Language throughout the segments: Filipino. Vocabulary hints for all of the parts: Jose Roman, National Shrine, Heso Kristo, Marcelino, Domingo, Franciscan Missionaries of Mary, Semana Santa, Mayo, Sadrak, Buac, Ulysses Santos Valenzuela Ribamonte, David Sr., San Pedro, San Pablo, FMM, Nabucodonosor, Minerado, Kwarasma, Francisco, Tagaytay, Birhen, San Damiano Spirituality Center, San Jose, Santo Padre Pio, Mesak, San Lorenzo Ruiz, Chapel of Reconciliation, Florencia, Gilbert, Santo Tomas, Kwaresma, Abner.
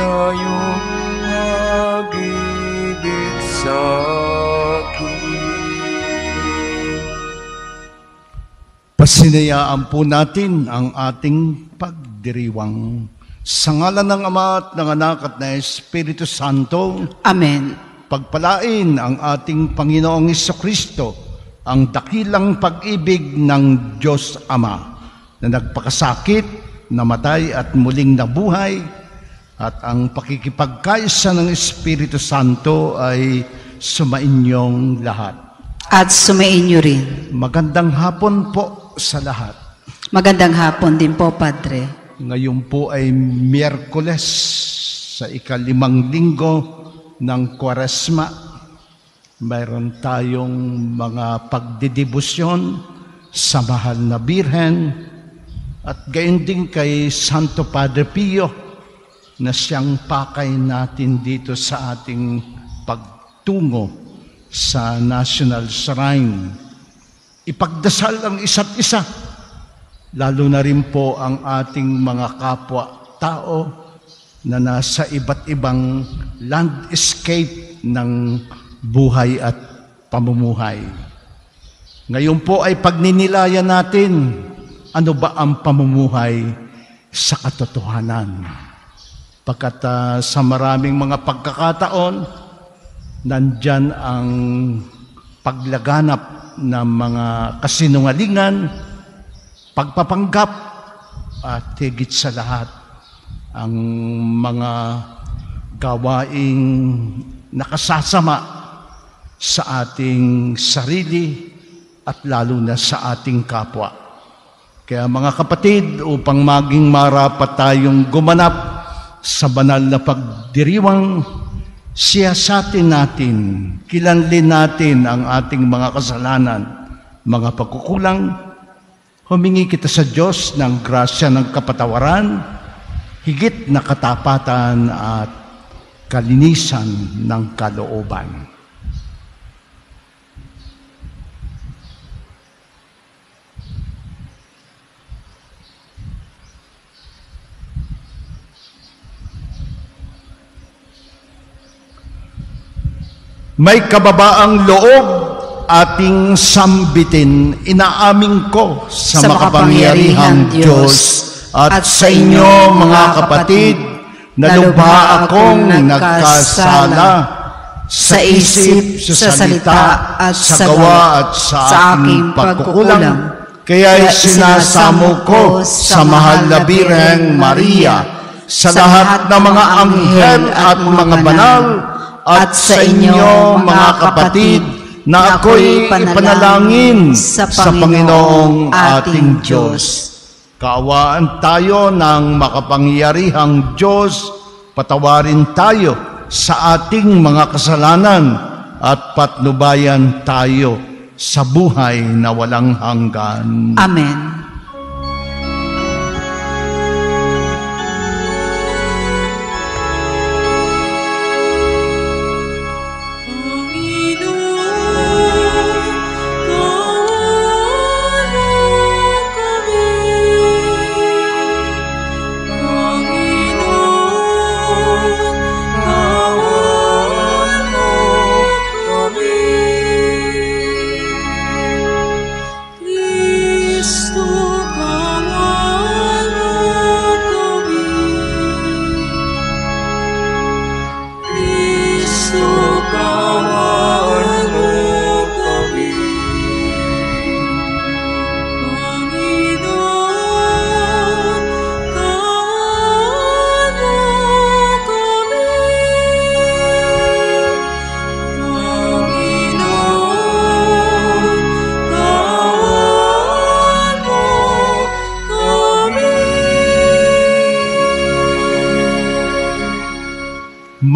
sa iyong pag-ibig sa akin. Pasinayaan po natin ang ating pagdiriwang. Sa ngalan ng Ama at ng Anak at ng Espiritu Santo. Amen. Pagpalain ang ating Panginoong Heso Kristo, ang dakilang pag-ibig ng Diyos Ama na nagpakasakit, namatay at muling nabuhay, at ang pakikipagkaisa ng Espiritu Santo ay sumainyong lahat. At sumainyo rin. Magandang hapon po sa lahat. Magandang hapon din po, Padre. Ngayon po ay Miyerkules sa ikalimang linggo ng Kwarasma. Mayroon tayong mga pagdidibusyon sa Mahal na Birhen, at gayon din kay Santo Padre Pio na siyang pakay natin dito sa ating pagtungo sa National Shrine. Ipagdasal ang isa't isa, lalo na rin po ang ating mga kapwa-tao na nasa iba't ibang landscape ng buhay at pamumuhay. Ngayon po ay pagninilayan natin ano ba ang pamumuhay sa katotohanan. Pagkat sa maraming mga pagkakataon, nandyan ang paglaganap ng mga kasinungalingan, pagpapanggap, at higit sa lahat, ang mga gawaing nakasasama sa ating sarili at lalo na sa ating kapwa. Kaya mga kapatid, upang maging marapat tayong gumanap sa banal na pagdiriwang, siyasatin natin, kilanlin natin ang ating mga kasalanan, mga pagkukulang. Humingi kita sa Diyos ng grasya ng kapatawaran, higit na katapatan at kalinisan ng kalooban. May kababaang loob ating sambitin, inaaming ko sa makapangyarihang Diyos at sa inyo mga kapatid, na lubha akong nagkasala sa isip, sa salita at sa gawa at sa aking pagkukulang. Kaya'y sinasamo ko sa mahal na Birheng Maria, sa lahat ng mga anghel at mga banal, at sa inyo, mga kapatid, na ako'y ipanalangin sa Panginoong ating Diyos. Kaawaan tayo ng makapangyarihang Diyos, patawarin tayo sa ating mga kasalanan, at patnubayan tayo sa buhay na walang hanggan. Amen.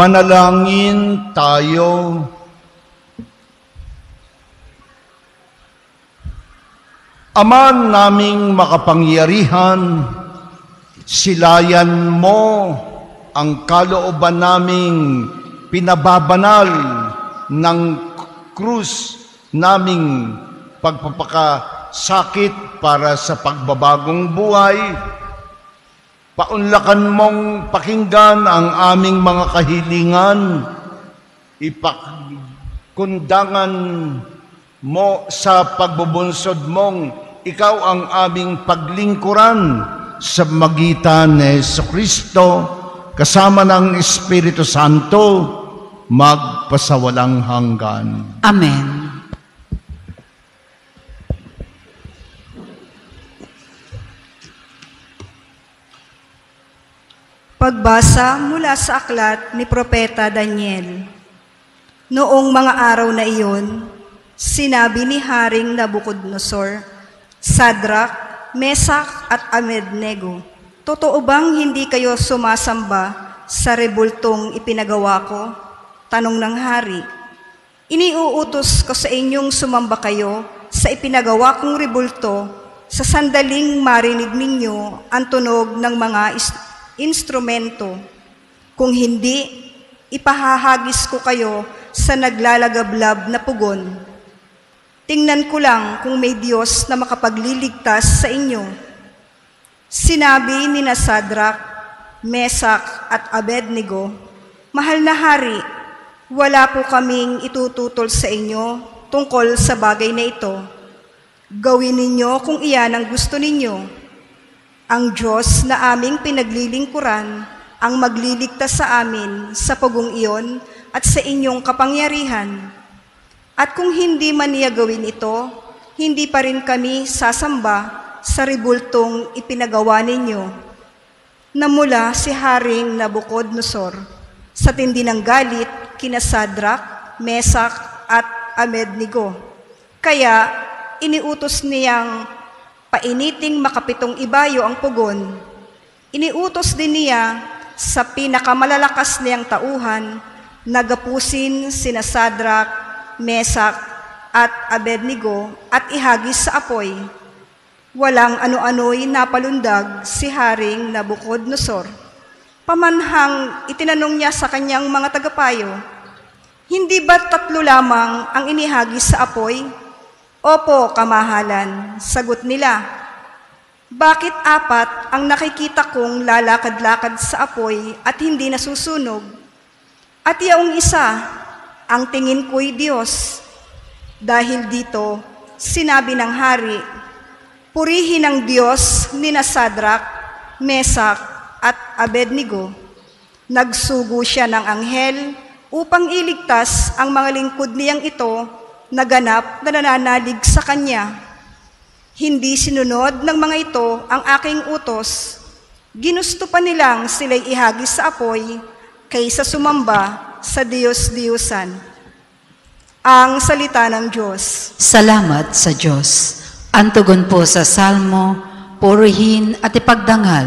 Manalangin tayo. Ama naming makapangyarihan, silayan mo ang kalooban naming pinababanal ng krus naming pagpapakasakit para sa pagbabagong buhay. Paunlakan mong pakinggan ang aming mga kahilingan. Ipakundangan mo sa pagbubunsod mong ikaw ang aming paglingkuran sa magitan ni Heso Kristo kasama ng Espiritu Santo magpasawalang hanggan. Amen. Pagbasa mula sa aklat ni Propeta Daniel. Noong mga araw na iyon, sinabi ni Haring Nabucodonosor, Sadrak, Mesak at Abednego, totoo bang hindi kayo sumasamba sa rebultong ipinagawa ko? Tanong ng hari, iniuutos ko sa inyong sumamba kayo sa ipinagawa kong rebulto sa sandaling marinig ninyo ang tunog ng mga instrumento. Kung hindi, ipahahagis ko kayo sa naglalagablab na pugon. Tingnan ko lang kung may Diyos na makapagliligtas sa inyo. Sinabi ni na Sadrak, Mesak at Abednego, Mahal na hari, wala po kaming itututol sa inyo tungkol sa bagay na ito. Gawin ninyo kung iyan ang gusto ninyo. Ang Diyos na aming pinaglilingkuran ang magliligtas sa amin sa pagong iyon at sa inyong kapangyarihan. At kung hindi man niya gawin ito, hindi pa rin kami sasamba sa ribultong ipinagawa ninyo. Namula si Haring Nabucodonosor sa tindi ng galit kina Sadrak, Mesak at Abednego. Kaya iniutos niyang painiting makapitong ibayo ang pugon. Iniutos din niya sa pinakamalalakas niyang tauhan na gapusin sina Sadrak, Mesak at Abednego at ihagis sa apoy. Walang ano-ano'y napalundag si Haring Nabucodonosor. Pamanhang itinanong niya sa kanyang mga tagapayo, Hindi ba tatlo lamang ang inihagis sa apoy? Opo, kamahalan, sagot nila. Bakit apat ang nakikita kong lalakad-lakad sa apoy at hindi nasusunog? At yaong isa, ang tingin ko'y Diyos. Dahil dito, sinabi ng hari, Purihin ang Diyos nina Sadrak, Mesak at Abednego. Nagsugo siya ng anghel upang iligtas ang mga lingkod niyang ito naganap na nananalig sa kanya. Hindi sinunod ng mga ito ang aking utos. Ginusto pa nilang sila'y ihagis sa apoy kaysa sumamba sa Diyos-Diyusan. Ang salita ng Diyos. Salamat sa Diyos. Antugon po sa Salmo, purihin at ipagdangal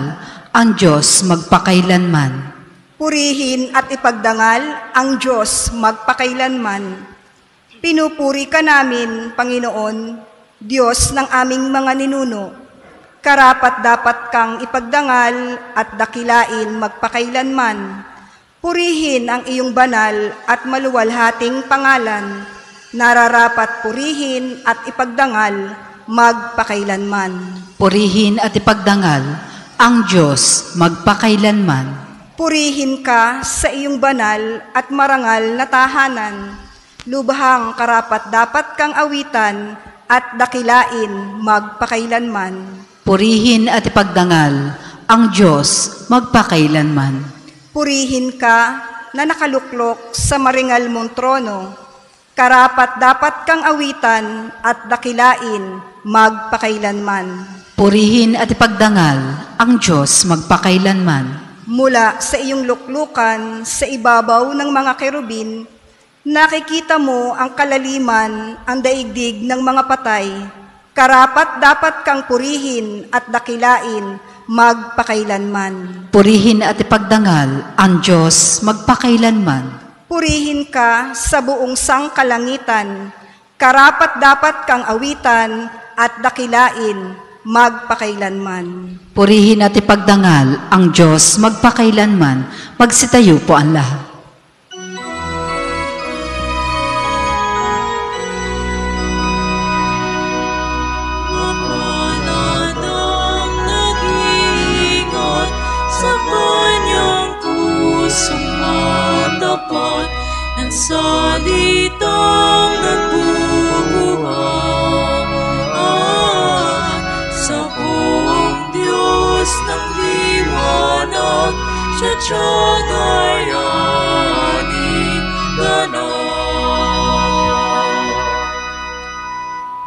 ang Diyos magpakailanman. Purihin at ipagdangal ang Diyos magpakailanman. Pinupuri ka namin, Panginoon, Diyos ng aming mga ninuno. Karapat-dapat kang ipagdangal at dakilain magpakailanman. Purihin ang iyong banal at maluwalhating pangalan. Nararapat purihin at ipagdangal magpakailanman. Purihin at ipagdangal ang Diyos magpakailanman. Purihin ka sa iyong banal at marangal na tahanan. Lubhang karapat dapat kang awitan at dakilain magpakailanman. Purihin at ipagdangal ang Diyos magpakailanman. Purihin ka na nakaluklok sa maringal mong trono. Karapat dapat kang awitan at dakilain magpakailanman. Purihin at ipagdangal ang Diyos magpakailanman. Mula sa iyong luklukan sa ibabaw ng mga kerubin, nakikita mo ang kalaliman, ang daigdig ng mga patay. Karapat dapat kang purihin at dakilain magpakailanman. Purihin at ipagdangal ang Diyos magpakailanman. Purihin ka sa buong sangkalangitan. Karapat dapat kang awitan at dakilain magpakailanman. Purihin at ipagdangal ang Diyos magpakailanman. Magsitayo po ang lahat. tapat ang salitang nagbubuha sa buong Diyos ng liwanag, siya tiyan ay aning ganon.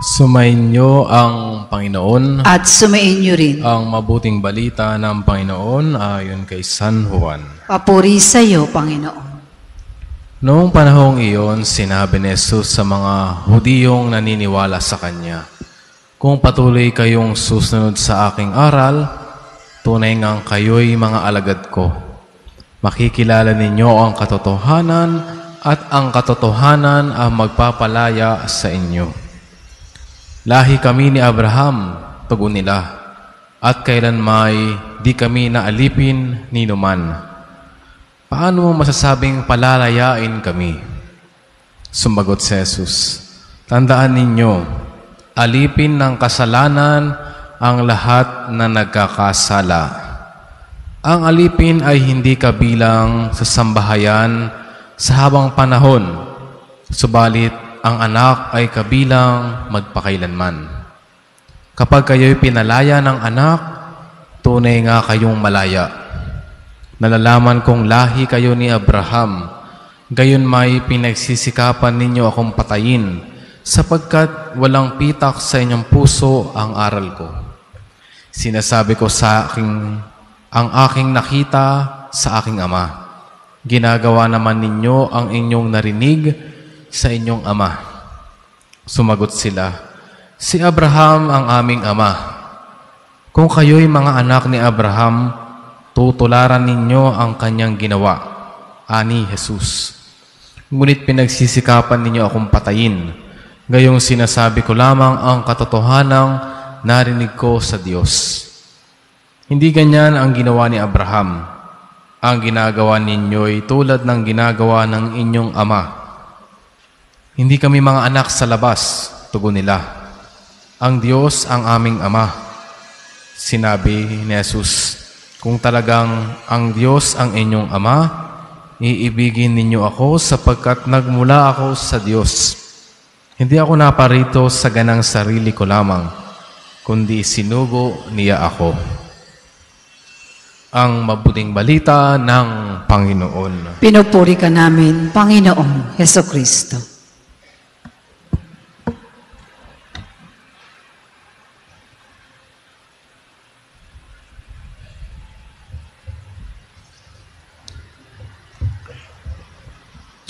Sumayin niyo ang Panginoon at sumayin niyo rin ang mabuting balita ng Panginoon ayon kay San Juan. Papuri sa iyo, Panginoon. Noong panahong iyon, sinabi ni Jesus sa mga Hudiyong naniniwala sa Kanya, "Kung patuloy kayong susunod sa aking aral, tunay ngang kayo'y mga alagad ko. Makikilala ninyo ang katotohanan at ang katotohanan ang magpapalaya sa inyo. Lahi kami ni Abraham," tugon nila, "at kailanmay di kami naalipin ni numan. Paano mo masasabing palalayain kami?" Sumagot si Jesus, "Tandaan ninyo, alipin ng kasalanan ang lahat na nagkakasala. Ang alipin ay hindi kabilang sa sambahayan sa habang panahon, subalit ang anak ay kabilang magpakailanman. Kapag kayo'y pinalaya ng anak, tunay nga kayong malaya. Nalalaman kong lahi kayo ni Abraham, gayon may pinagsisikapan ninyo akong patayin, sapagkat walang pitak sa inyong puso ang aral ko. Sinasabi ko ang aking nakita sa aking ama. Ginagawa naman ninyo ang inyong narinig sa inyong ama." Sumagot sila, "Si Abraham ang aming ama. Kung kayo'y mga anak ni Abraham, tutularan ninyo ang kanyang ginawa," ani Jesus. "Ngunit pinagsisikapan ninyo akong patayin. Gayong sinasabi ko lamang ang katotohanang narinig ko sa Diyos. Hindi ganyan ang ginawa ni Abraham. Ang ginagawa ninyo'y tulad ng ginagawa ng inyong ama." "Hindi kami mga anak sa labas," tugon nila. "Ang Diyos ang aming ama." Sinabi ni Jesus, "Kung talagang ang Diyos ang inyong ama, iibigin ninyo ako sapagkat nagmula ako sa Diyos. Hindi ako naparito sa ganang sarili ko lamang, kundi sinugo niya ako." Ang mabuting balita ng Panginoon. Pinupuri ka namin, Panginoong Heso Kristo.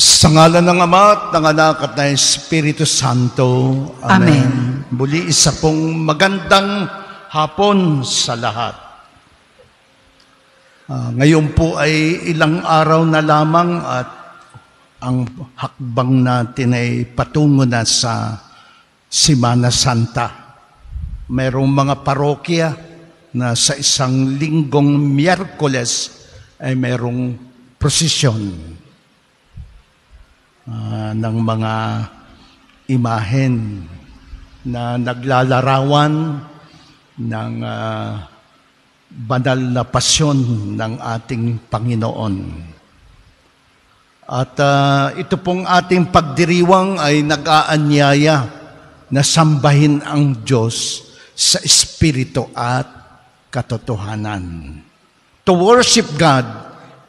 Sa ngalan ng Ama at ng Anak at ng Espiritu Santo. Amen. Muli isa pong magandang hapon sa lahat. Ngayon po ay ilang araw na lamang at ang hakbang natin ay patungo na sa Semana Santa. Mayroong mga parokya na sa isang linggong Miyerkules ay mayroong prosesyon ng mga imahen na naglalarawan ng banal na pasyon ng ating Panginoon. At ito pong ating pagdiriwang ay nag-aanyaya na sambahin ang Diyos sa Espiritu at katotohanan. To worship God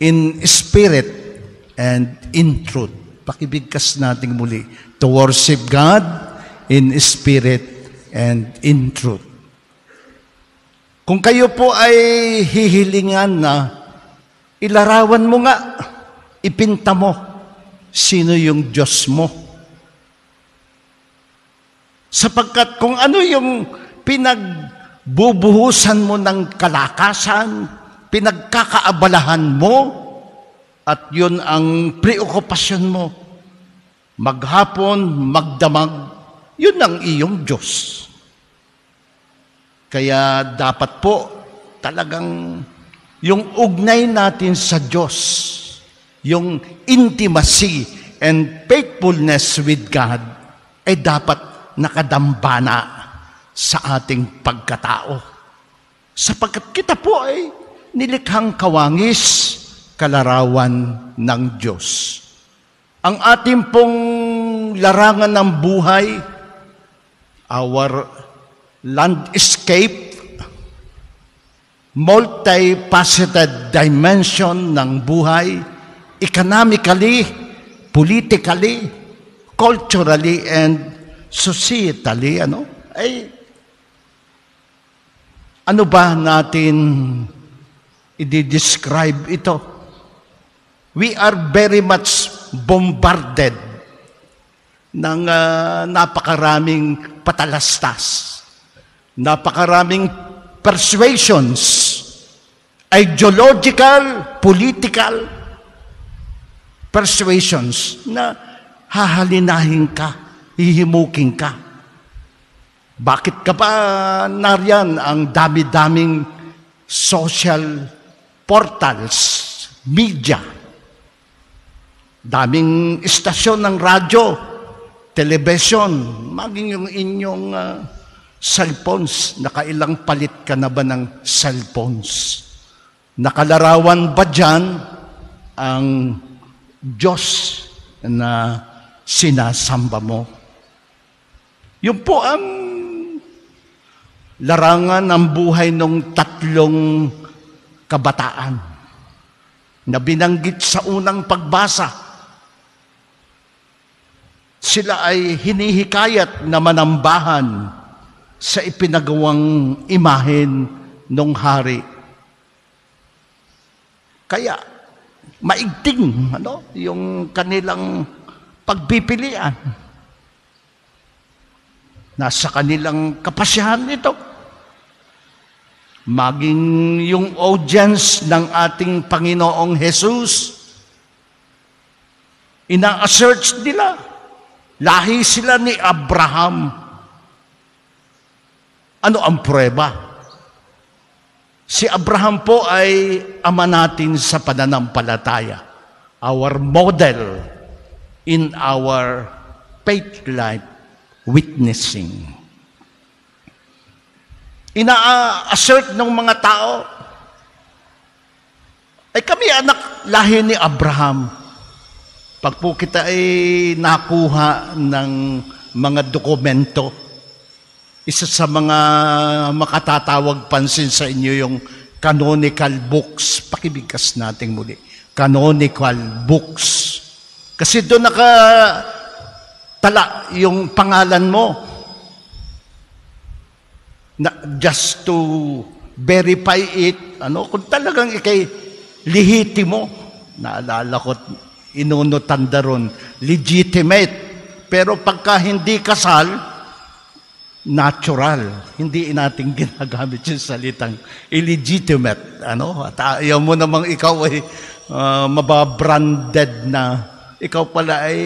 in spirit and in truth. Pakibigkas natin muli, to worship God in spirit and in truth. Kung kayo po ay hihilingan na, ilarawan mo nga, ipinta mo, sino yung Diyos mo. Sapagkat kung ano yung pinagbubuhusan mo ng kalakasan, pinagkakaabalahan mo, at yun ang preokupasyon mo, maghapon, magdamag, yun ang iyong Diyos. Kaya dapat po talagang yung ugnay natin sa Diyos, yung intimacy and faithfulness with God, ay dapat nakadambana sa ating pagkatao. Sapagkat kita po ay nilikhang kawangis, kalarawan ng Diyos. Ang ating pong larangan ng buhay, our landscape, multifaceted dimension ng buhay, economically, politically, culturally, and societally, ano ba natin i-describe ito? We are very much bombarded ng napakaraming patalastas, napakaraming persuasions, ideological, political persuasions na hahalinahin ka, hihimukin ka. Bakit ka pa nariyan ang dami-daming social portals, media, daming istasyon ng radyo, television, maging yung inyong cellphones, nakailang palit ka na ba ng cellphones? Nakalarawan ba dyan ang Diyos na sinasamba mo? Yun po ang larangan ng buhay ng tatlong kabataan na binanggit sa unang pagbasa. Sila ay hinihikayat na manambahan sa ipinagawang imahen ng hari. Kaya, maigting yung kanilang pagpipilian. Nasa kanilang kapasyahan ito. Maging yung audience ng ating Panginoong Jesus, ina-assert nila, lahi sila ni Abraham. Ano ang prueba? Si Abraham po ay ama natin sa pananampalataya. Our model in our faith life witnessing. Ina-assert ng mga tao, ay kami anak lahi ni Abraham. Pag po kita ay nakuha ng mga dokumento, isa sa mga makatatawag pansin sa inyo yung canonical books. Pakibigkas natin muli. Canonical books. Kasi doon nakatala yung pangalan mo. Just to verify it, kung talagang ikay lihiti mo. Naalala ko, inunotanda ron, legitimate. Pero pagka hindi kasal, natural. Hindi natin ginagamit yung salitang illegitimate. At ayaw mo namang ikaw ay mababranded na ikaw pala ay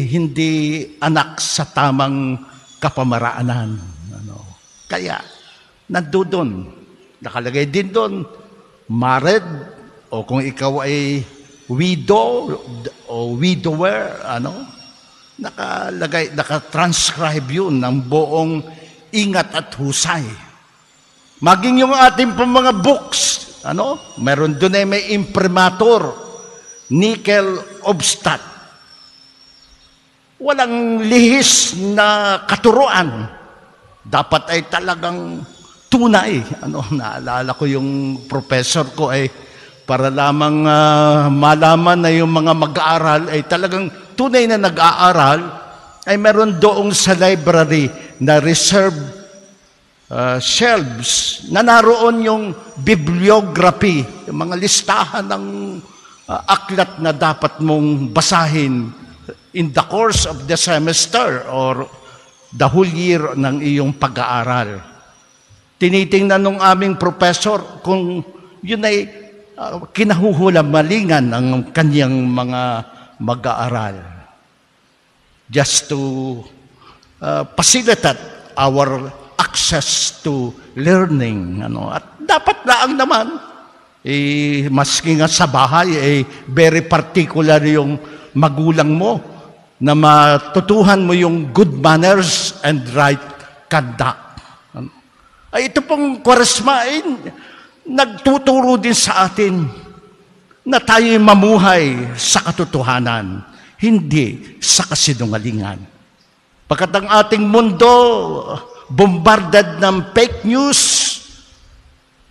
hindi anak sa tamang kapamaraanan. Kaya, nandun. Nakalagay din doon, married, o kung ikaw ay widow o widower, nakalagay, nakatranscribe yun ng buong ingat at husay. Maging yung ating mga books, meron doon ay may imprimatur, nickel obstat. Walang lihis na katuruan. Dapat ay talagang tunay. Naalala ko yung professor ko ay para lamang malaman na yung mga mag-aaral ay talagang tunay na nag-aaral, ay meron doong sa library na reserve shelves na naroon yung bibliography, yung mga listahan ng aklat na dapat mong basahin in the course of the semester or the whole year ng iyong pag-aaral. Tinitingnan ng aming professor kung yun ay kinahuhulamalingan ang kanyang mga mag-aaral, just to facilitate our access to learning. At dapat lang naman, maski nga sa bahay, very particular yung magulang mo na matutuhan mo yung good manners and right conduct. Ito pong Kwarasma, nagtuturo din sa atin na tayo'y mamuhay sa katotohanan. hindi sa kasinungalingan. Pagkat ang ating mundo, bombarded ng fake news,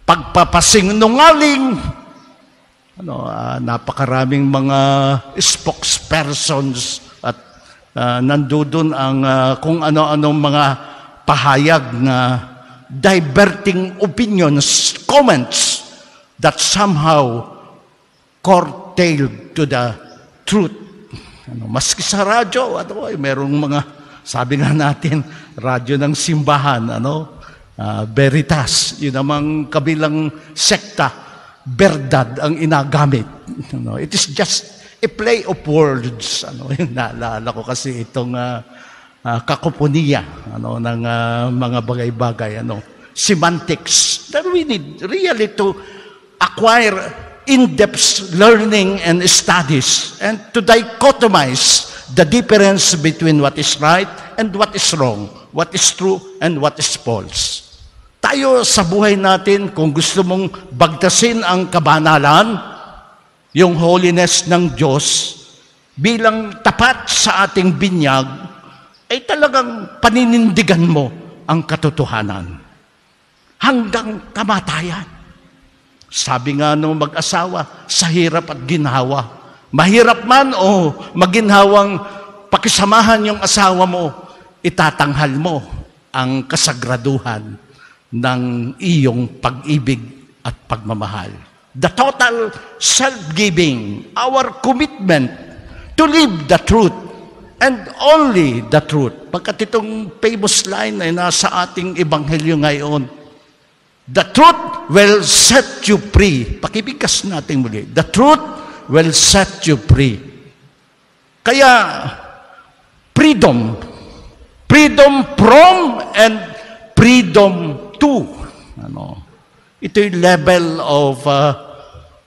pagpapasinungaling, napakaraming mga spokespersons at nandudun ang kung ano-anong mga pahayag na diverting opinions, comments that somehow curtailed to the truth. Maski sa radyo, merong mga, sabi nga natin, radyo ng simbahan, Veritas, yun namang kabilang sekta, verdad ang inagamit. It is just a play of words. Naalala ko kasi itong kakoponiya ng mga bagay-bagay. Semantics. That we need really to acquire in-depth learning and studies and to dichotomize the difference between what is right and what is wrong, what is true and what is false. Tayo sa buhay natin, kung gusto mong bagtasin ang kabanalan, yung holiness ng Diyos, bilang tapat sa ating binyag, ay talagang paninindigan mo ang katotohanan. Hanggang kamatayan. Sabi nga nung mag-asawa, sa hirap at ginhawa. Mahirap man o maginhawang pakisamahan yung asawa mo, itatanghal mo ang kasagraduhan ng iyong pag-ibig at pagmamahal. The total self-giving, our commitment to live the truth and only the truth. Pagkat itong famous line ay nasa ating ebanghelyo ngayon, the truth will set you free. Pakibigkas natin muli. The truth will set you free. Kaya, freedom. Freedom from and freedom to. Ito'y level of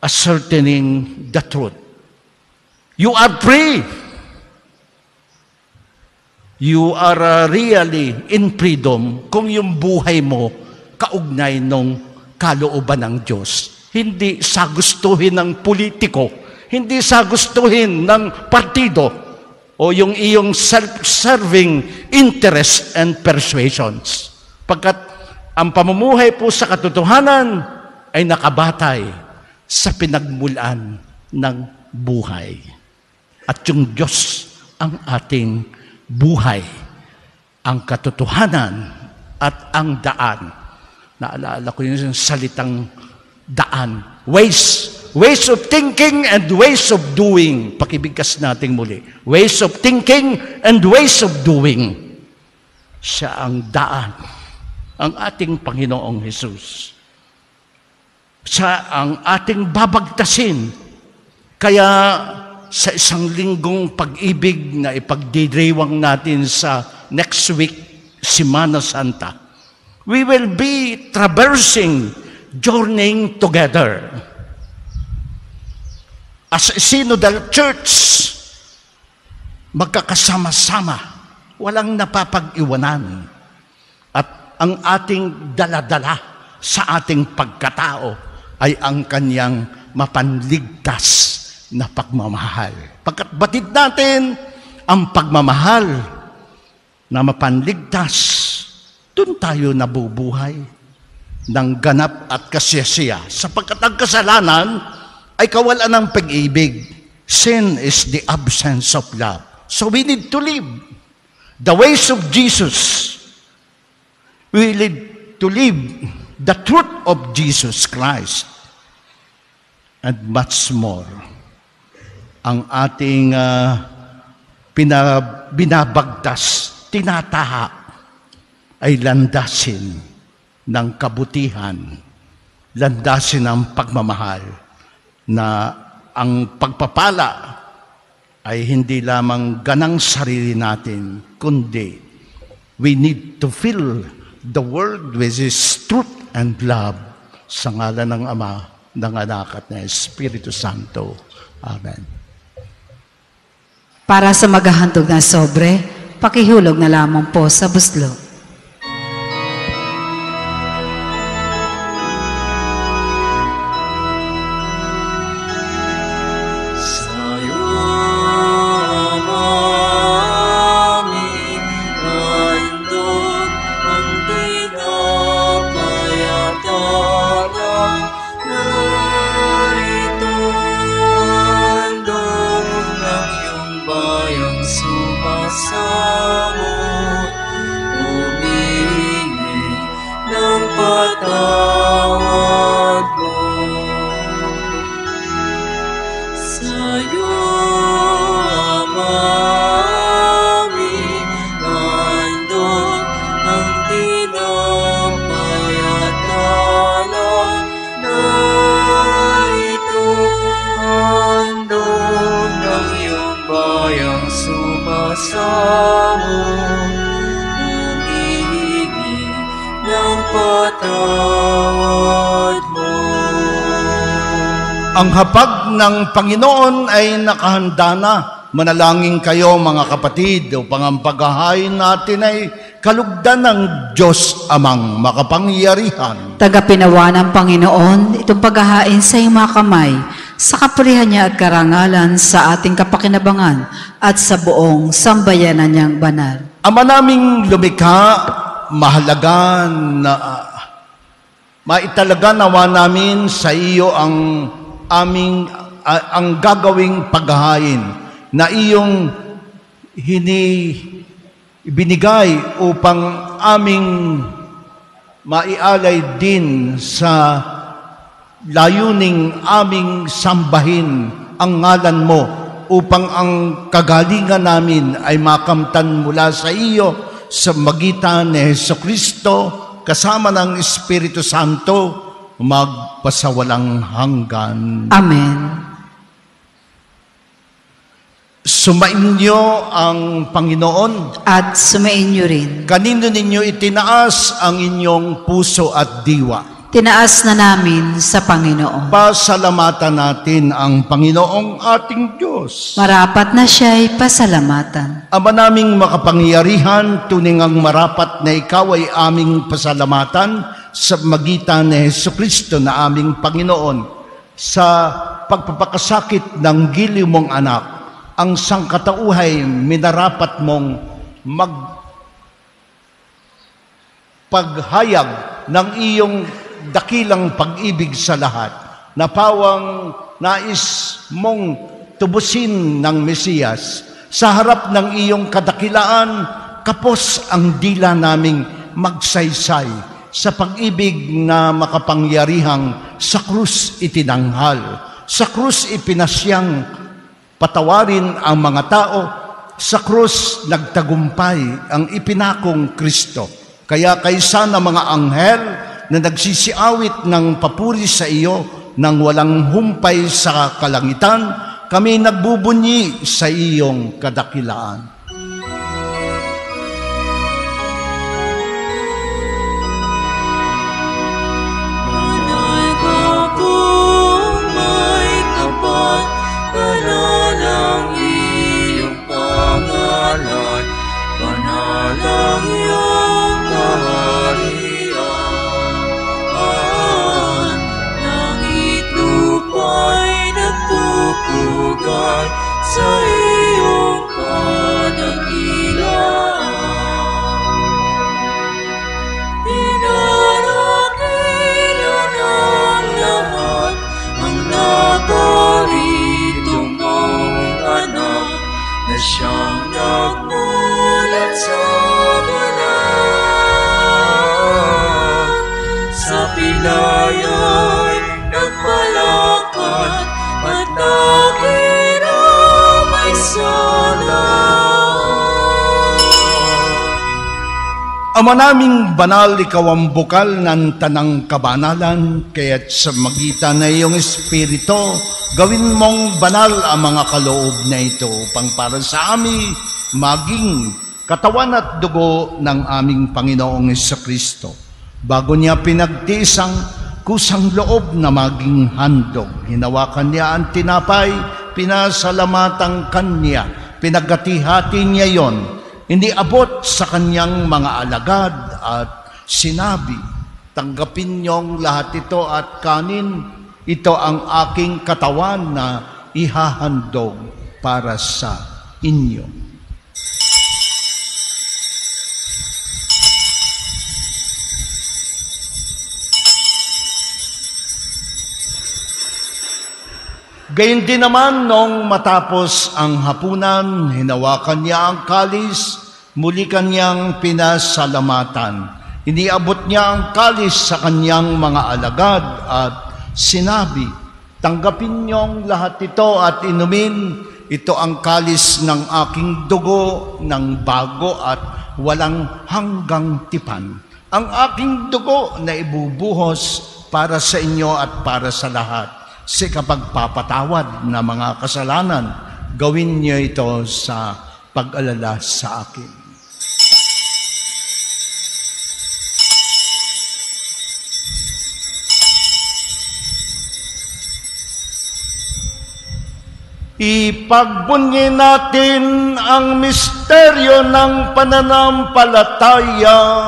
ascertaining the truth. You are free. You are really in freedom kung yung buhay mo kaugnay nung kalooban ng Diyos. Hindi sa gustuhin ng politiko. Hindi sa gustuhin ng partido o yung iyong self-serving interests and persuasions. Pagkat ang pamumuhay po sa katotohanan ay nakabatay sa pinagmulan ng buhay. At yung Diyos ang ating buhay, ang katotohanan at ang daan. Naalala ko yun yung salitang daan. Ways. Ways of thinking and ways of doing. Pakibigkas natin muli. Ways of thinking and ways of doing. Siya ang daan. Ang ating Panginoong Hesus. Siya ang ating babagtasin. Kaya sa isang linggong pag-ibig na ipagdiriwang natin sa next week, Semana Santa, we will be traversing, journeying together. As a synodal church, magkakasama-sama, walang napapag-iwanan. Ang ating daladala sa ating pagkatao ay ang kanyang mapanligtas na pagmamahal. Pagkat batid natin ang pagmamahal na mapanligtas, dun tayo nabubuhay ng ganap at kasiyasiya. Sapagkat ang kasalanan ay kawalan ng pag-ibig. Sin is the absence of love. So we need to live the ways of Jesus. We need to live the truth of Jesus Christ and much more. Ang ating binabagtas, tinataha, ay landasin ng kabutihan, landasin ng pagmamahal, na ang pagpapala ay hindi lamang ganang sarili natin, kundi we need to fill the world with His truth and love. Sa ngalan ng Ama, ng Anak at ng Espiritu Santo. Amen. Para sa maghahandog na sobre, pakihulog na lamang po sa buslo. Sayo. Ang hapag ng Panginoon ay nakahanda na. Manalangin kayo mga kapatid upang ang paghahain natin ay kalugdan ng Diyos Amang makapangyarihan. Tagapinawa ng Panginoon, itong paghahain sa iyong mga kamay, sa kaprihan niya at karangalan sa ating kapakinabangan at sa buong sambayanan niyang banal. Ama naming lumikha, mahalaga na maitalaga nawa namin sa iyo ang aming ang gagawing paghahain na iyong ibinigay upang aming maialay din sa layuning aming sambahin ang ngalan mo upang ang kagalingan namin ay makamtan mula sa iyo sa magitan ni Heso Kristo kasama ng Espiritu Santo, magpasawalang hanggan. Amen. Sumainyo ang Panginoon. At sumainyo rin. Kanino ninyo itinaas ang inyong puso at diwa? Tinaas na namin sa Panginoon. Pasalamatan natin ang Panginoong ating Diyos. Marapat na siya'y pasalamatan. Ama naming makapangyarihan, tuning ang marapat na ikaw ay aming pasalamatan sa magitan ni Heso Kristo na aming Panginoon. Sa pagpapakasakit ng giliw mong anak, ang sangkatauhay minarapat mong magpaghayag ng iyong dakilang pag-ibig sa lahat na pawang nais mong tubusin ng Mesiyas. Sa harap ng iyong kadakilaan, kapos ang dila naming magsaysay sa pag-ibig na makapangyarihang sa krus itinanghal. Sa krus ipinasyang patawarin ang mga tao. Sa krus nagtagumpay ang ipinakong Kristo. Kaya kaysa na mga anghel na nagsisiawit ng papuri sa iyo nang walang humpay sa kalangitan, kami nagbubunyi sa iyong kadakilaan. Sa iyong panagilaan, pinanagilan ang lahat ang naparito mong anak na siyang nagmulat sa wala. Sa pilay ay nagpalakad at nakikita Ama naming banal, ikaw ang bukal ng tanang kabanalan, kaya't sa magitan na iyong Espiritu, gawin mong banal ang mga kaloob na ito upang para sa amin maging katawan at dugo ng aming Panginoong Heso Kristo. Bago niya pinagtiis ang kusang loob na maging handog, hinawakan niya ang tinapay, pinasalamatang kanya, pinagkatihati niya yon, hindi abot sa kanyang mga alagad at sinabi, tanggapin niyong lahat ito at kanin, ito ang aking katawan na ihahandog para sa inyo. Gayon din naman, noong matapos ang hapunan, hinawakan niya ang kalis, muli kanyang pinasalamatan. Iniabot niya ang kalis sa kanyang mga alagad at sinabi, tanggapin niyong lahat ito at inumin, ito ang kalis ng aking dugo ng bago at walang hanggang tipan. Ang aking dugo na ibubuhos para sa inyo at para sa lahat. Sa kapagpapatawad na mga kasalanan, gawin niyo ito sa pag-alala sa akin. Ipagbunyi natin ang misteryo ng pananampalataya.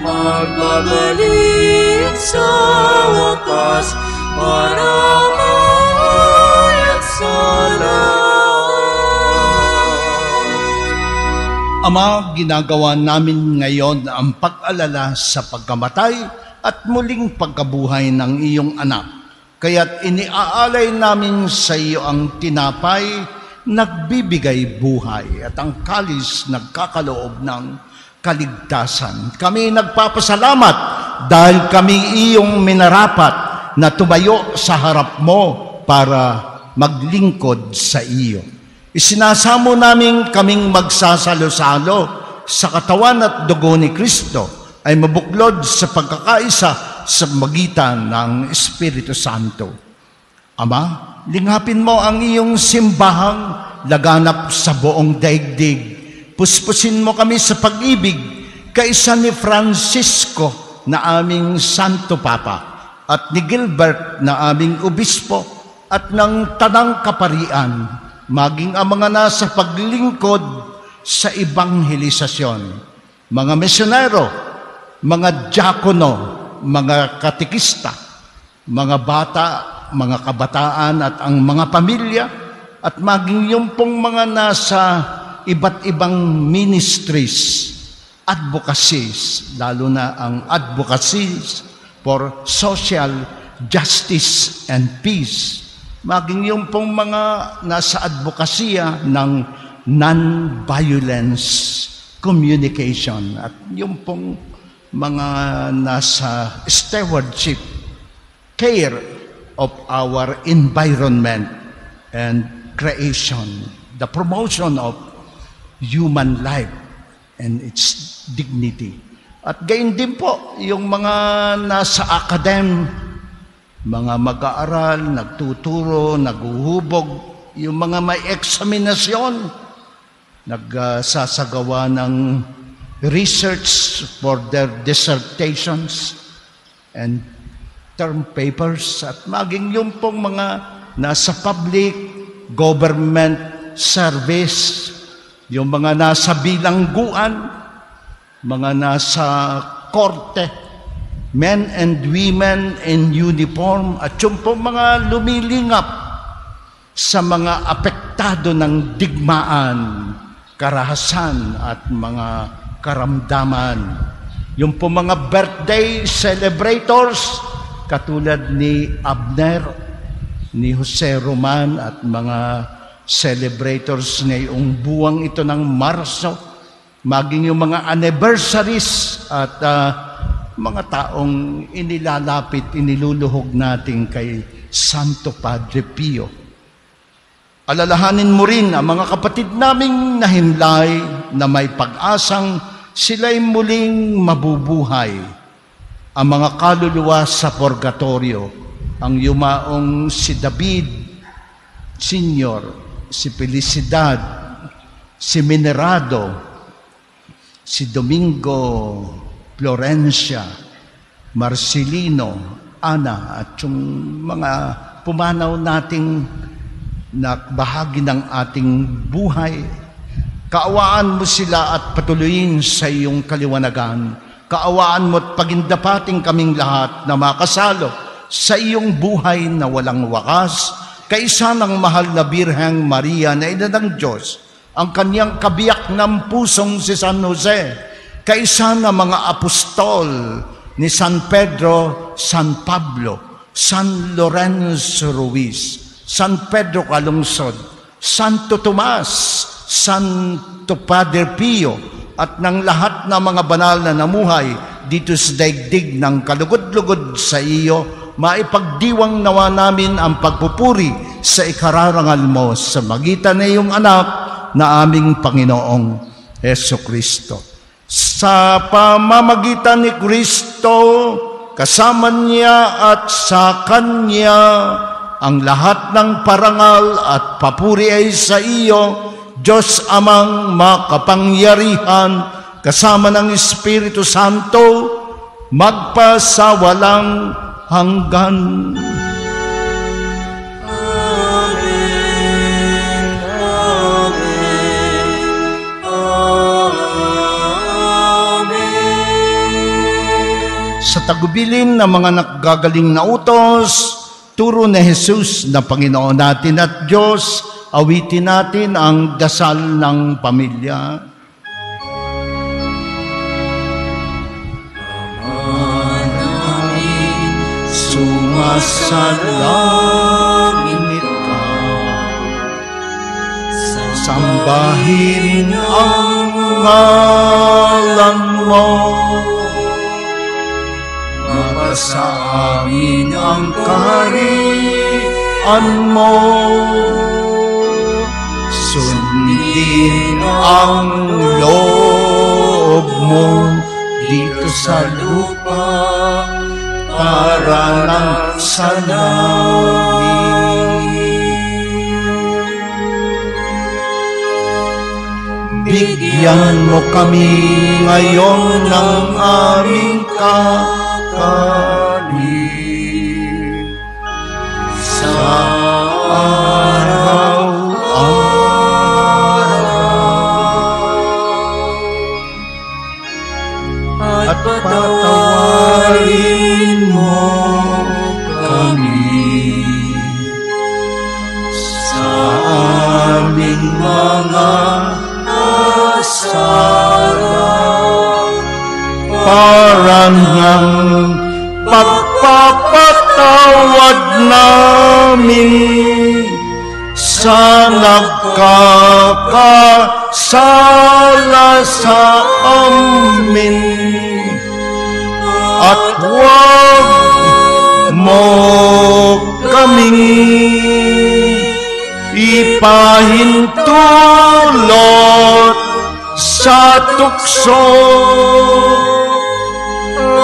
Magbabalik sa wakas para maulit sa lahat. Ama, ginagawa namin ngayon ang pag-alala sa pagkamatay at muling pagkabuhay ng iyong anak. Kaya't iniaalay namin sa iyo ang tinapay, nagbibigay buhay, at ang kalis nagkakaloob ng kaligtasan. Kami nagpapasalamat dahil kami iyong minarapat na tumayo sa harap mo para maglingkod sa iyo. Isinasamo namin kaming magsasalo-salo sa katawan at dugo ni Kristo ay mabuklod sa pagkakaisa sa magitan ng Espiritu Santo. Ama, lingapin mo ang iyong simbahang laganap sa buong daigdig. Puspusin mo kami sa pag-ibig kaysa ni Francisco na aming Santo Papa at ni Gilbert na aming Obispo at ng Tanang Kaparian, maging ang mga nasa paglingkod sa ebanghelisasyon, mga misyonero, mga diakono, mga katikista, mga bata, mga kabataan at ang mga pamilya at maging yung pong mga nasa iba't ibang ministries, advocacies, lalo na ang advocacies for social justice and peace. Maging yung pong mga nasa advokasya ng non-violence communication at yung pong mga nasa stewardship, care of our environment and creation, the promotion of human life and its dignity. At gayon din po yung mga nasa academ, mga mag-aaral, nagtuturo, naguhubog, yung mga may eksaminasyon, nagsasagawa ng research for their dissertations and term papers, at maging yung pong mga nasa public government service, yung mga nasa bilangguan, mga nasa korte, men and women in uniform, at yung pong mga lumilingap sa mga apektado ng digmaan, karahasan at mga karamdaman. Yung pong mga birthday celebrators, katulad ni Abner, ni Jose Roman at mga celebrators ngayong buwang ito ng Marso, maging yung mga anniversaries at mga taong inilalapit, iniluluhog natin kay Santo Padre Pio. Alalahanin mo rin ang mga kapatid naming nahimlay na may pag-asang sila'y muling mabubuhay, ang mga kaluluwa sa purgatorio, ang yumaong si David Sr., si Felicidad, si Minerado, si Domingo, Florencia, Marcelino, Ana, at yung mga pumanaw nating na bahagi ng ating buhay. Kaawaan mo sila at patuloyin sa iyong kaliwanagan. Kaawaan mo at pagindapating kaming lahat na makasalo sa iyong buhay na walang wakas, kaysa ng mahal na Birhen Maria na ina ng Diyos, ang kanyang kabiyak ng pusong si San Jose, kaysa ng mga apostol ni San Pedro, San Pablo, San Lorenzo Ruiz, San Pedro Calungsod, Santo Tomas, Santo Padre Pio, at ng lahat ng mga banal na namuhay dito sa daigdig ng kalugod-lugod sa iyo, maipagdiwang nawa namin ang pagpupuri sa ikararangal mo sa magitan ng iyong anak na aming Panginoong Heso Kristo. sa pamamagitan ni Kristo, kasama niya at sa Kanya, ang lahat ng parangal at papuri ay sa iyo, Diyos Amang makapangyarihan, kasama ng Espiritu Santo, magpasawalang hanggan. Sa tagubilin ng mga nakagagaling na utos, turo ni Jesus na Panginoon natin at Diyos, awitin natin ang dasal ng pamilya. Ama namin, sumasalangin ikaw, sambahin ang ngalan mo, sa amin ang kaharian mo, sundin ang loob mo dito sa lupa para ng salamin. Bigyan mo kami ngayon ng aming sa araw-araw, at patawarin mo kami sa aming mga kasalanan, parang ang pagpapatawad namin sa nagkakasala sa amin, at huwag mo kaming ipahintulot sa tukso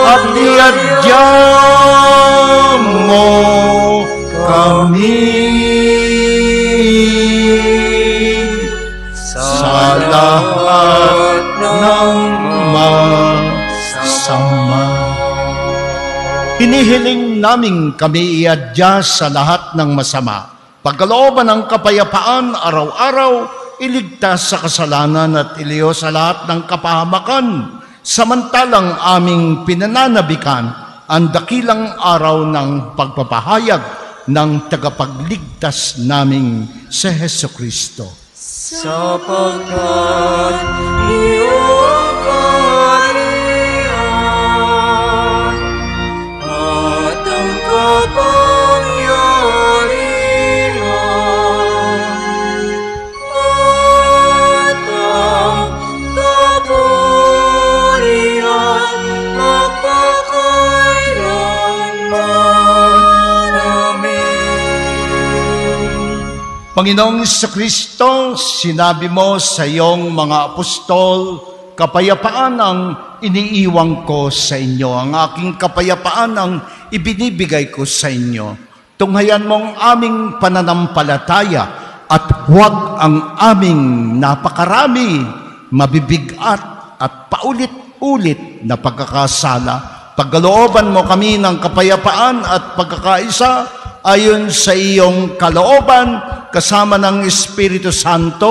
at iadya mo kami sa lahat ng masama. Hinihiling namin kami iadya sa lahat ng masama. Pagkalooban ng kapayapaan araw-araw, iligtas sa kasalanan at iliyo sa lahat ng kapahamakan, samantalang aming pinananabikan ang dakilang araw ng pagpapahayag ng tagapagligtas naming si Heso Kristo. Sapagkat iyong kaharian at ang Panginoong Heso Kristo, sinabi mo sa iyong mga apostol, kapayapaan ang iniiwang ko sa inyo, ang aking kapayapaan ang ibinibigay ko sa inyo. Tunghayan mo ang aming pananampalataya at huwag ang aming napakarami, mabibigat at paulit-ulit na pagkakasala. Pagkalooban mo kami ng kapayapaan at pagkakaisa ayon sa iyong kalooban, kasama ng Espiritu Santo,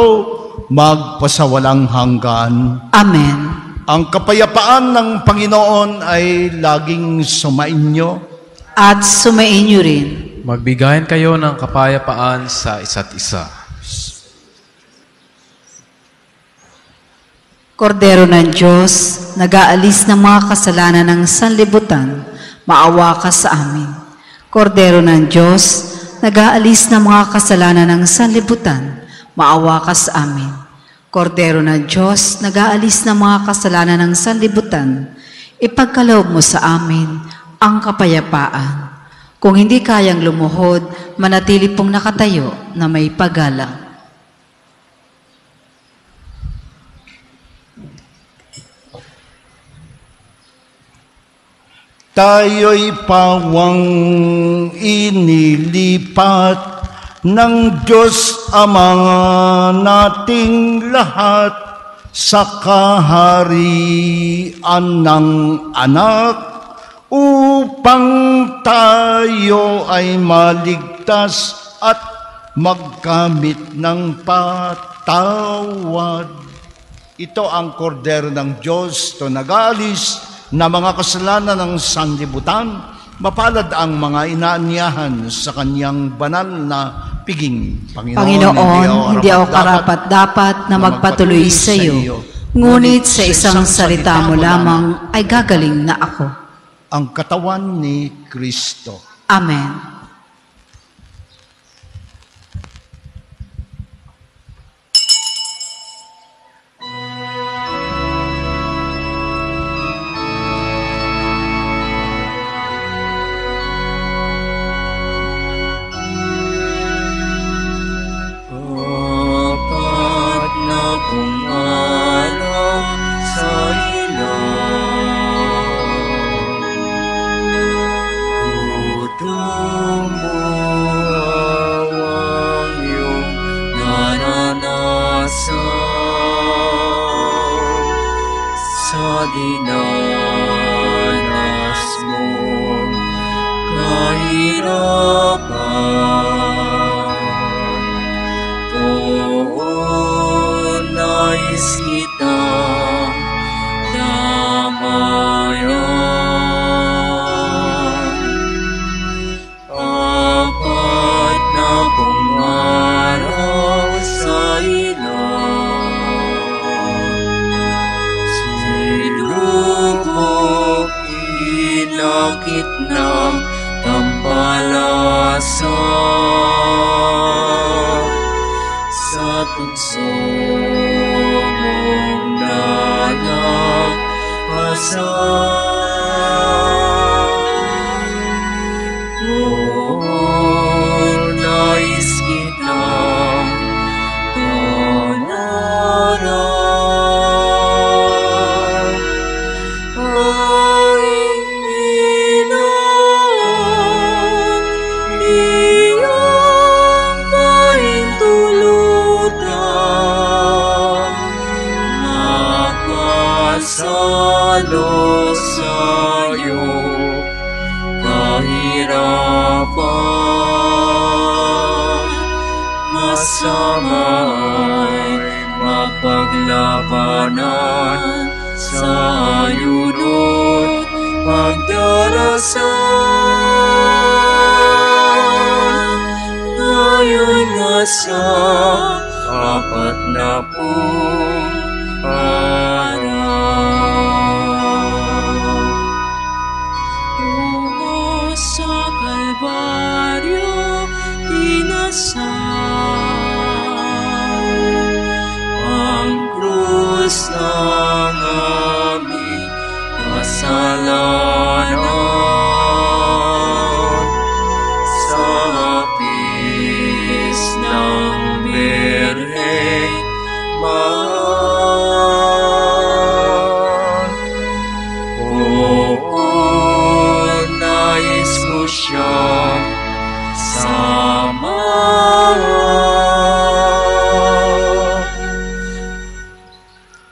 magpasawalang hanggan. Amen. Ang kapayapaan ng Panginoon ay laging sumainyo. At sumainyo rin. Magbigayan kayo ng kapayapaan sa isa't isa. Kordero ng Diyos, nag-aalis ng mga kasalanan ng sanlibutan, maawa ka sa amin. Kordero ng Diyos, nag-aalis ng mga kasalanan ng sanlibutan, maawa ka sa amin. Kordero ng Diyos, nag-aalis ng mga kasalanan ng sanlibutan, ipagkaloob mo sa amin ang kapayapaan. Kung hindi kayang lumuhod, manatili pong nakatayo na may paggalang. Tayo'y pawang inilipat ng Diyos Ama nating lahat sa kaharian ng anak upang tayo ay maligtas at magkamit ng patawad. Ito ang kordero ng Diyos na nag-aalis na mga kasalanan ng sanlibutan, mapalad ang mga inaanyahan sa kanyang banal na piging. Panginoon, hindi ako karapat-dapat na magpatuloy sa iyo, ngunit sa isang salita mo lamang ay gagaling na ako. Ang katawan ni Kristo. Amen.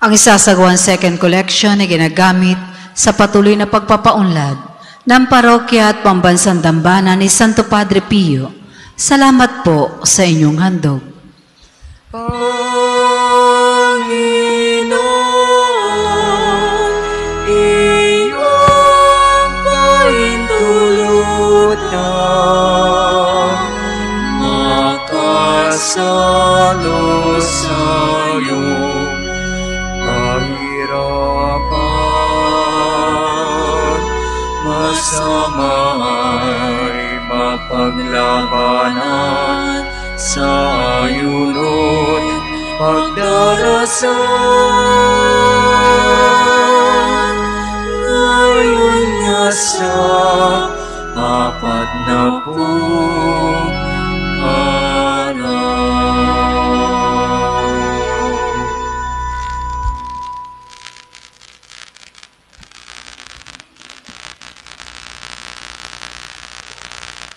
Ang isasagawang second collection ay ginagamit sa patuloy na pagpapaunlad ng parokya at pambansang dambana ni Santo Padre Pio. Salamat po sa inyong handog. Panginoon, iyong paintulutan, makasalo sa iyo. Sama ay mapaglabanan sa ayunon pagdarasal. Ngayon nga sa apat na pong araw.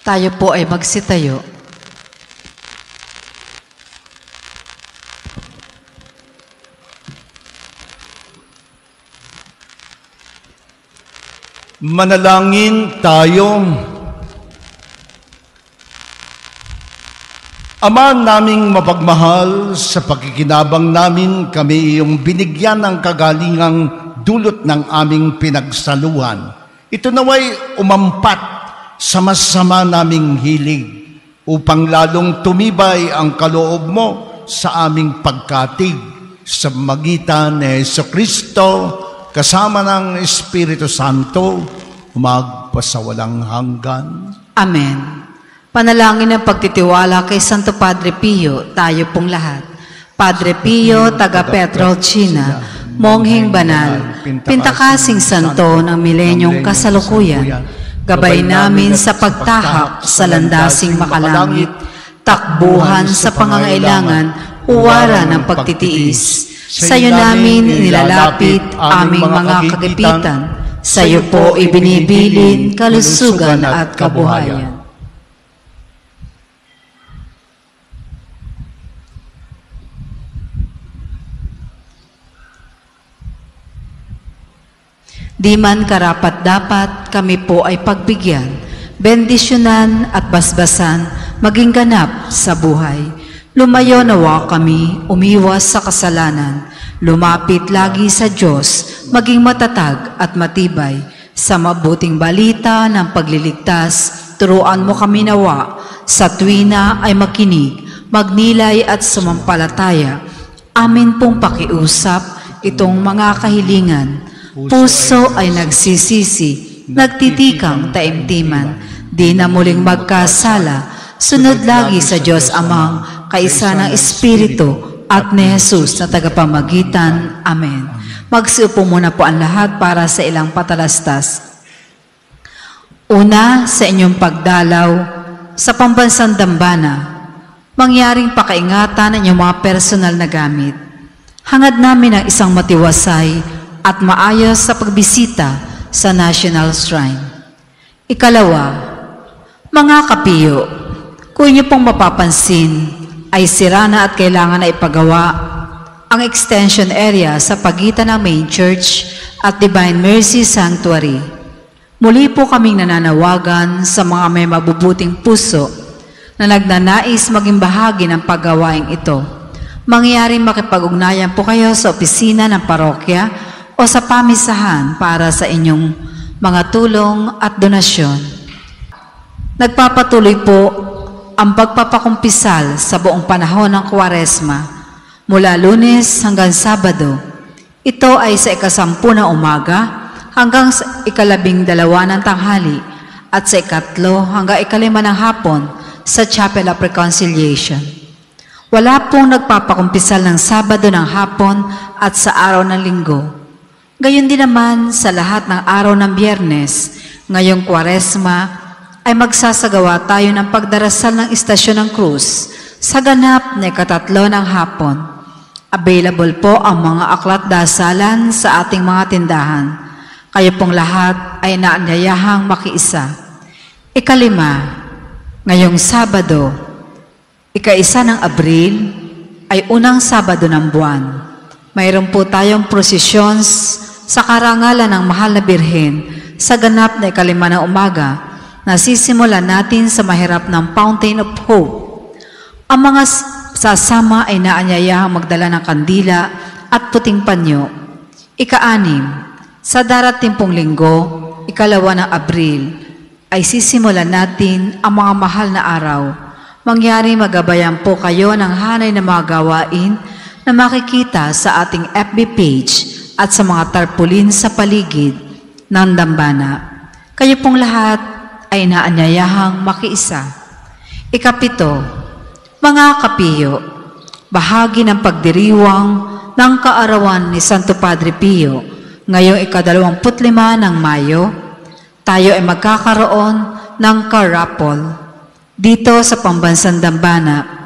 Tayo po ay magsitayo. Manalangin tayo. Ama naming mapagmahal, sa pakikinabang namin kami iyong binigyan ng kagalingang dulot ng aming pinagsaluhan. Ito naway umampat sa masama naming hilig upang lalong tumibay ang kaloob mo sa aming pagkatig sa magitan ni Heso Kristo kasama ng Espiritu Santo magpasawalang hanggan. Amen. Panalangin ng pagtitiwala kay Santo Padre Pio, tayo pong lahat. Padre Pio, taga Petrol, China, mongheng banal, pintakasing santo ng milenyong kasalukuyan, gabay namin sa pagtahak sa landasing makalangit, takbuhan sa pangangailangan, uwara ng pagtitiis. Sa iyo namin nilalapit aming mga kagipitan, sa iyo po ibinibilin kalusugan at kabuhayan. Di man karapat-dapat, kami po ay pagbigyan, bendisyonan at basbasan, maging ganap sa buhay. Lumayo nawa kami, umiwas sa kasalanan, lumapit lagi sa Diyos, maging matatag at matibay. Sa mabuting balita ng pagliligtas, turuan mo kami nawa, sa tuwina ay makinig, magnilay at sumampalataya. Amin pong pakiusap itong mga kahilingan. Puso ay nagsisisi, nagtitikang taimtiman, di na muling magkasala, sunod lagi sa Diyos Amang, kaisa ng Espiritu at ni Jesus na tagapamagitan. Amen. Magsiupo muna po ang lahat para sa ilang patalastas. Una, sa inyong pagdalaw sa pambansang dambana, mangyaring pakaingatan ang inyong mga personal na gamit. Hangad namin ang isang matiwasay at maayos sa pagbisita sa National Shrine. Ikalawa, mga kapiyo, kung inyo pong mapapansin ay sira na at kailangan na ipagawa ang extension area sa pagitan ng Main Church at Divine Mercy Sanctuary. Muli po kaming nananawagan sa mga may mabubuting puso na nagnanais maging bahagi ng paggawaing ito. Mangyaring makipag-ugnayan po kayo sa opisina ng parokya o sa pamisahan para sa inyong mga tulong at donasyon. Nagpapatuloy po ang pagpapakumpisal sa buong panahon ng Kwarasma mula Lunes hanggang Sabado. Ito ay sa 10 na umaga hanggang sa 12 ng tanghali at sa 3 hanggang 5 ng hapon sa Chapel of Reconciliation. Wala pong nagpapakumpisal ng Sabado ng hapon at sa araw ng Linggo. Gayon din naman sa lahat ng araw ng Biyernes, ngayong Kwaresma ay magsasagawa tayo ng pagdarasal ng Istasyon ng Krus sa ganap na 3 ng hapon. Available po ang mga aklat dasalan sa ating mga tindahan. Kayo pong lahat ay naanyayahang makiisa. Ikalima, ngayong Sabado, 1 Abril, ay unang Sabado ng buwan. Mayroon po tayong prosesyon sa karangalan ng Mahal na Birhen sa ganap na 5 na umaga na sisimulan natin sa maharap ng Fountain of Hope. Ang mga sasama ay naanyayahang magdala ng kandila at puting panyo. 6, sa darating pong Linggo, 2 Abril, ay sisimulan natin ang mga mahal na araw. Mangyari magabayan po kayo ng hanay na mga gawain na makikita sa ating FB page at sa mga tarpulin sa paligid ng dambana. Kayo pong lahat ay naanyayahang makiisa. 7, mga kapiyo, bahagi ng pagdiriwang ng kaarawan ni Santo Padre Pio ngayong 25 ng Mayo, tayo ay magkakaroon ng carapol dito sa pambansang dambana.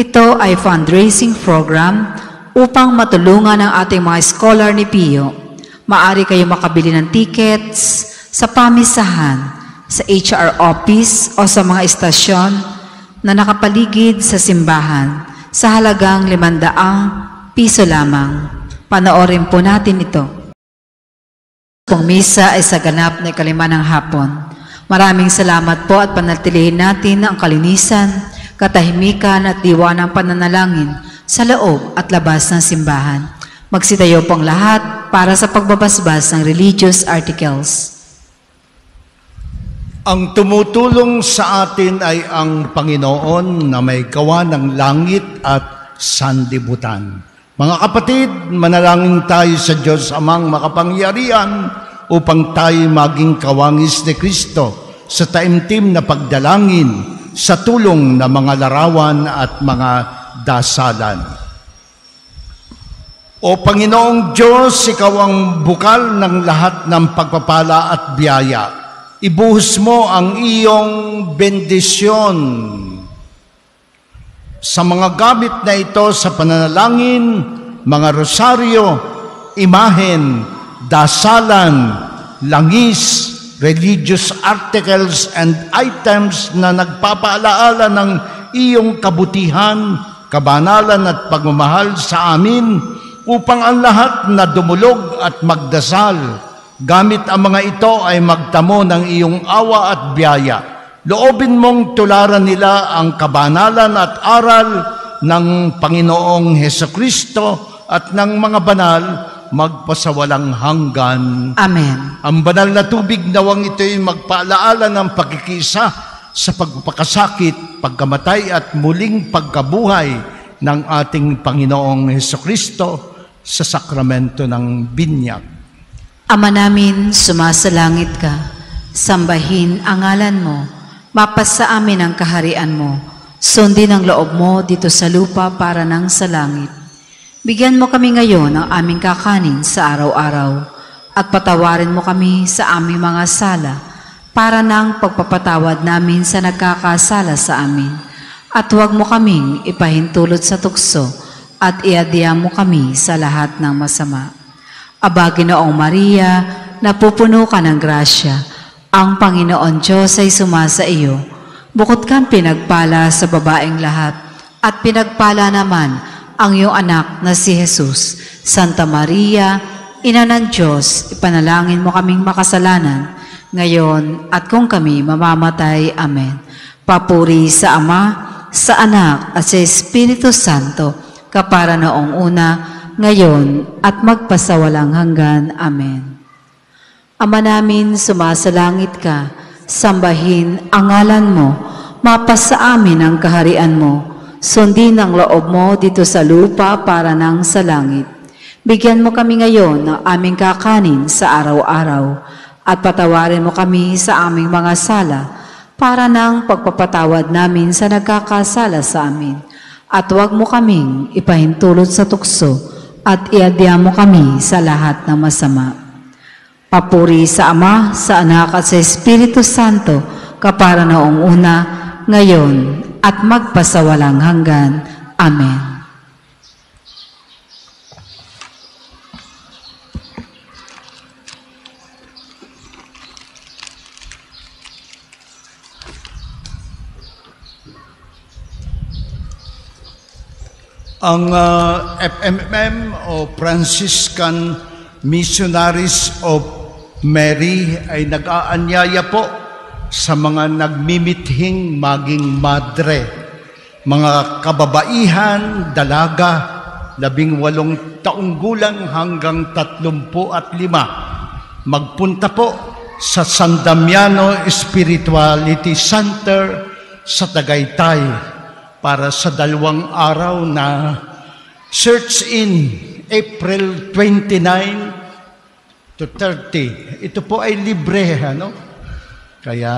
Ito ay fundraising program upang matulungan ang ating mga scholar ni Pio. Maari kayo makabili ng tickets sa pamisahan sa HR office o sa mga istasyon na nakapaligid sa simbahan sa halagang 500 piso lamang. Panoorin po natin ito. Pong misa ay sa ganap na ikalima ng hapon. Maraming salamat po at panatilihin natin ang kalinisan, katahimikan at diwa ng pananalangin sa loob at labas ng simbahan. Magsitayo pong lahat para sa pagbabasbas ng religious articles. Ang tumutulong sa atin ay ang Panginoon na may gawa ng langit at sandibutan. Mga kapatid, manalangin tayo sa Diyos Amang makapangyarihan upang tayo maging kawangis ni Kristo sa taimtim na pagdalangin sa tulong ng mga larawan at mga dasalan. O Panginoong Diyos, Ikaw ang bukal ng lahat ng pagpapala at biyaya. Ibuhos mo ang iyong bendisyon sa mga gamit na ito sa pananalangin, mga rosaryo, imahen, dasalan, langis, religious articles and items na nagpapaalaala ng iyong kabutihan, kabanalan at pagmamahal sa amin upang ang lahat na dumulog at magdasal. Gamit ang mga ito ay magtamo ng iyong awa at biyaya. Loobin mong tularan nila ang kabanalan at aral ng Panginoong Heso Kristo at ng mga banal magpasawalang hanggan. Amen. Ang banal na tubig nawang ito'y magpaalaala ng pagkikisa sa pagpapakasakit, pagkamatay at muling pagkabuhay ng ating Panginoong Heso Kristo sa sakramento ng binyag. Ama namin, sumasalangit ka, sambahin ang ngalan mo, mapasa amin ang kaharian mo, sundin ang loob mo dito sa lupa para nang sa langit. Bigyan mo kami ngayon ng aming kakanin sa araw-araw, at patawarin mo kami sa aming mga sala, para nang pagpapatawad namin sa nagkakasala sa amin. At huwag mo kaming ipahintulot sa tukso, at iadya mo kami sa lahat ng masama. Aba, Ginoong Maria, napupuno ka ng grasya. Ang Panginoon Diyos ay sumasa iyo. Bukod kang pinagpala sa babaeng lahat, at pinagpala naman ang iyong anak na si Jesus. Santa Maria, Ina ng Diyos, ipanalangin mo kaming makasalanan, ngayon at kung kami mamamatay. Amen. Papuri sa Ama, sa Anak, at sa Espiritu Santo, kapara noong una, ngayon at magpasawalang hanggan. Amen. Ama namin, sumasalangit ka, sambahin ang ngalan mo, mapasa amin ang kaharian mo, sundin ang loob mo dito sa lupa para nang sa langit. Bigyan mo kami ngayon ng aming kakanin sa araw-araw, at patawarin mo kami sa aming mga sala, para nang pagpapatawad namin sa nagkakasala sa amin. At huwag mo kaming ipahintulot sa tukso, at iadya mo kami sa lahat ng masama. Papuri sa Ama, sa Anak at sa Espiritu Santo, kapara noong una, ngayon at magpasawalang hanggan. Amen. Ang FMM o Franciscan Missionaries of Mary ay nag-aanyaya po sa mga nagmimithing maging madre, mga kababaihan, dalaga, 18 taong gulang hanggang 35. Magpunta po sa San Damiano Spirituality Center sa Tagaytay para sa 2 araw na Search in April 29 to 30. Ito po ay libre, ano? Kaya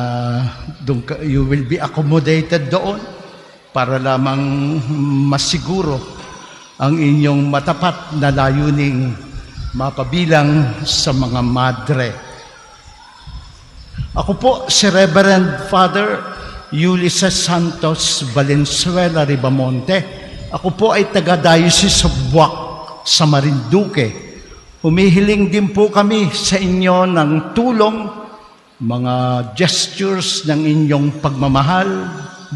you will be accommodated doon para lamang masiguro ang inyong matapat na layuning mapabilang sa mga madre. Ako po si Reverend Father Ulysses Santos Valenzuela Ribamonte. Ako po ay taga-diocese of Buac sa Marinduque. Humihiling din po kami sa inyo ng tulong mga gestures ng inyong pagmamahal,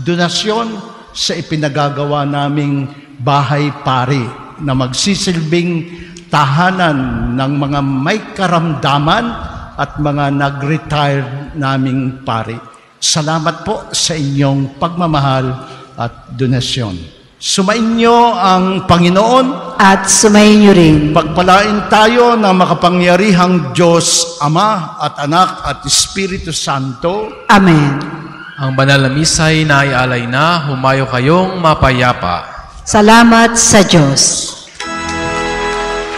donasyon sa ipinagagawa naming bahay pari na magsisilbing tahanan ng mga may karamdaman at mga nag-retire naming pari. Salamat po sa inyong pagmamahal at donasyon. Sumayin niyo ang Panginoon at sumayin niyo rin. Pagpalain tayo ng makapangyarihang Diyos, Ama at Anak at Espiritu Santo. Amen. Ang banal na misa'y naialay na, humayo kayong mapayapa. Salamat sa Diyos.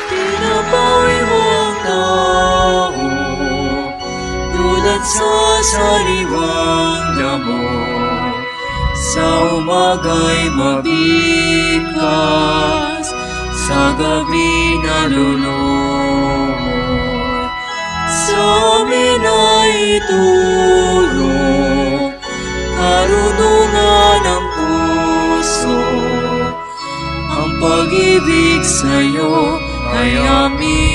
Pinapawi mo ang tao, tulad sa sariwang damo. Sa umaga'y mabigkas, sa gabi nalulunod. Sa amin ay tulong, karunungan ng puso. Ang pag-ibig sa'yo ay amin.